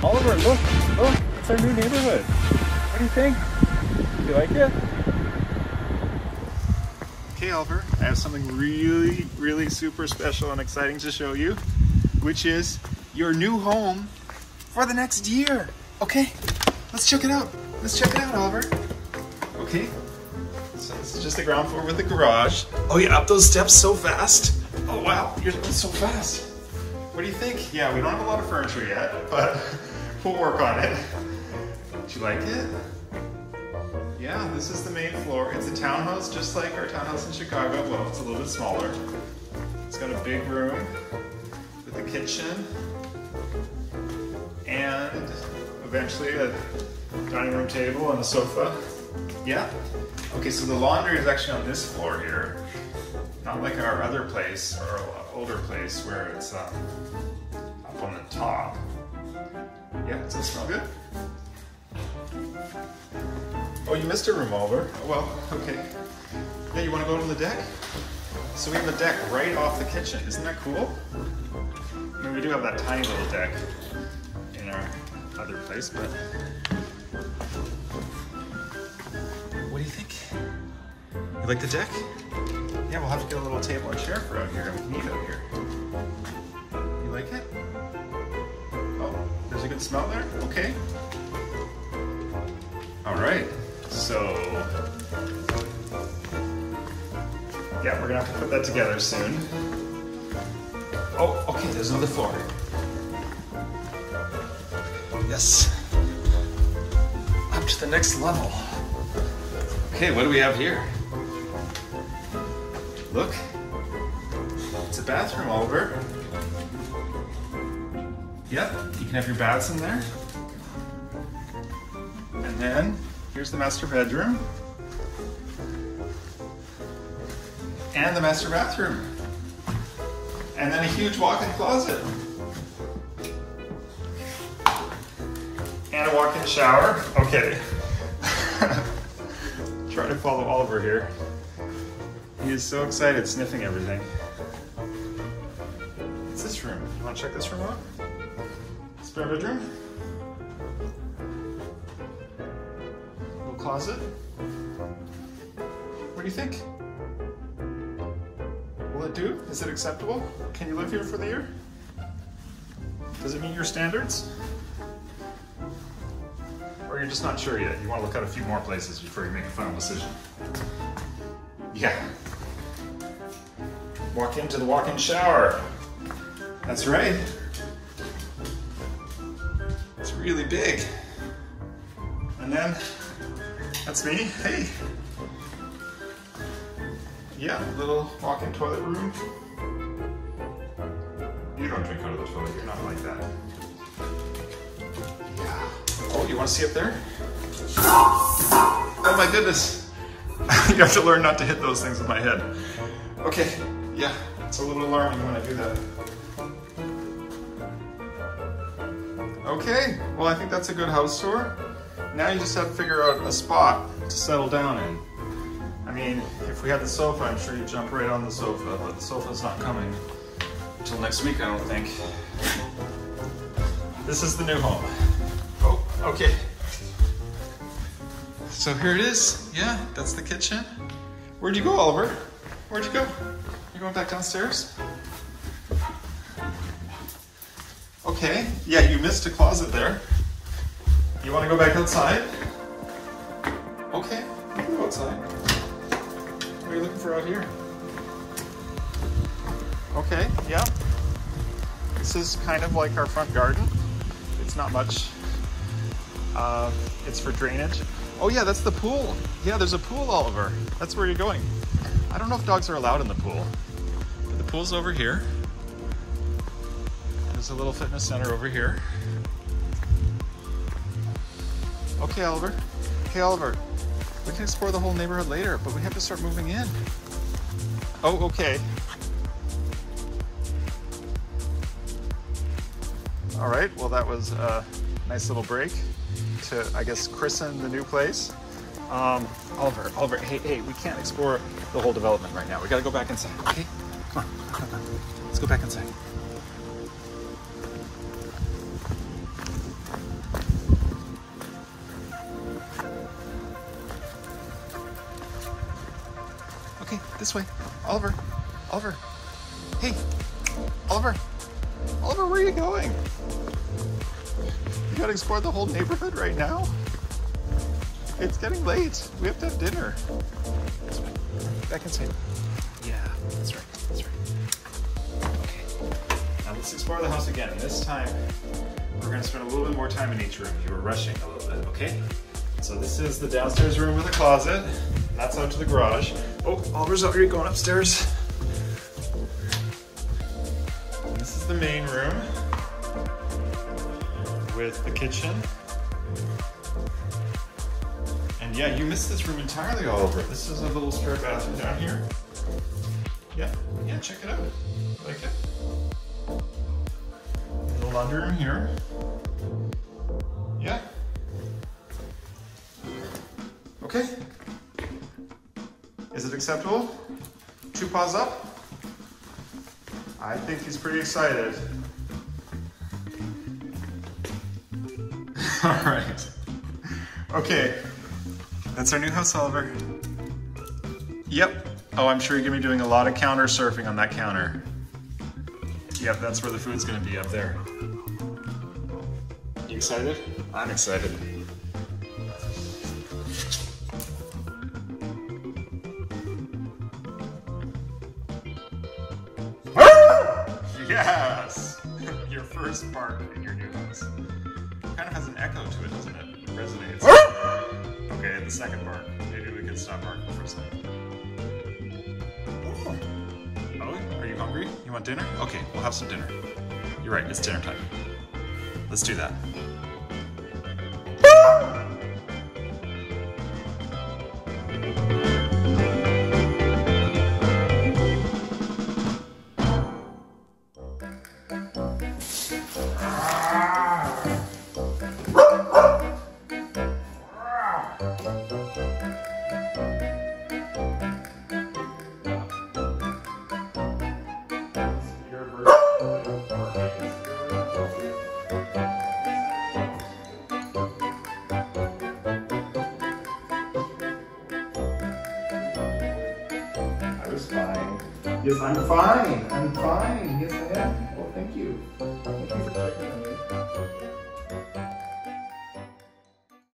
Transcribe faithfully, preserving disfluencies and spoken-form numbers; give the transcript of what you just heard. Oliver, look, look, it's our new neighborhood. What do you think? Do you like it? Okay, Oliver, I have something really, really super special and exciting to show you, which is your new home for the next year. Okay, let's check it out. Let's check it out, Oliver. Okay, so this is just the ground floor with a garage. Oh, you up those steps so fast. Oh, wow, you're going so fast. What do you think? Yeah, we don't have a lot of furniture yet, but we'll work on it. Do you like it? Yeah, this is the main floor. It's a townhouse, just like our townhouse in Chicago. Well, it's a little bit smaller. It's got a big room with a kitchen and eventually a dining room table and a sofa. Yeah? Okay, so the laundry is actually on this floor here. Not like our other place, or our older place, where it's um, up on the top. Yeah, does it smell good? Oh, you missed a room, Oliver. Oh, well, okay. Yeah, you want to go to the deck? So we have a deck right off the kitchen. Isn't that cool? I mean, we do have that tiny little deck in our other place, but... What do you think? You like the deck? Yeah, we'll have to get a little table and chair for out here. We need out here. You like it? Oh, there's a good smell there? Okay. Alright, so... Yeah, we're gonna have to put that together soon. Oh, okay, there's another floor. Yes. Up to the next level. Okay, what do we have here? Look, it's a bathroom, Oliver. Yep, you can have your baths in there. And then, here's the master bedroom. And the master bathroom. And then a huge walk-in closet. And a walk-in shower. Okay. Try to follow Oliver here. He is so excited, sniffing everything. What's this room? You want to check this room out? Spare bedroom. Little closet. What do you think? Will it do? Is it acceptable? Can you live here for the year? Does it meet your standards? Or you're just not sure yet? You want to look at a few more places before you make a final decision. Yeah. Walk into the walk-in shower. That's right. It's really big. And then, that's me. Hey. Yeah, little walk-in toilet room. You don't drink out of the toilet. You're not like that. Yeah. Oh, you want to see up there? Oh my goodness. You have to learn not to hit those things with my head. Okay, yeah, it's a little alarming when I do that. Okay, well I think that's a good house tour. Now you just have to figure out a spot to settle down in. I mean, if we had the sofa, I'm sure you'd jump right on the sofa, but the sofa's not coming until next week, I don't think. This is the new home. Oh, okay. So here it is. Yeah, that's the kitchen. Where'd you go, Oliver? Where'd you go? You're going back downstairs? Okay. Yeah, you missed a closet there. You want to go back outside? Okay. You can go outside. What are you looking for out here? Okay, yeah. This is kind of like our front garden. It's not much. Uh, it's for drainage. Oh yeah, that's the pool. Yeah, there's a pool, Oliver. That's where you're going. I don't know if dogs are allowed in the pool, but the pool's over here. There's a little fitness center over here. Okay, Oliver. Hey, Oliver. We can explore the whole neighborhood later, but we have to start moving in. Oh, okay. All right, well that was a nice little break to, I guess, christen the new place. Um, Oliver, Oliver, hey, hey, we can't explore the whole development right now. We gotta go back inside, okay? Come on, come on, let's go back inside. Okay, this way. Oliver, Oliver. Hey, Oliver. Oliver, where are you going? You gotta explore the whole neighborhood right now? It's getting late. We have to have dinner. This way. Back inside. Yeah, that's right. That's right. Okay. Now let's explore the house again. This time, we're gonna spend a little bit more time in each room. You were rushing a little bit, okay? So this is the downstairs room with a closet. That's out to the garage. Oh, Oliver's already going upstairs. And this is the main room with the kitchen. And yeah, you missed this room entirely, Oliver. This is a little spare bathroom down here. Yeah, yeah, check it out. Like it. The laundry room here. Yeah. Okay. Is it acceptable? Two paws up? I think he's pretty excited. All right. Okay. That's our new house, Oliver. Yep. Oh, I'm sure you're gonna be doing a lot of counter surfing on that counter. Yep, that's where the food's gonna be, up there. You excited? I'm excited. Yes! Your first bark in your new house. It kind of has an echo to it, doesn't it? It resonates. Okay, and the second bark. Maybe we can stop barking for a second. Oh. Oh, are you hungry? You want dinner? Okay, we'll have some dinner. You're right, it's dinner time. Let's do that. Fine. Yes, I'm fine. I'm fine. Yes, I am.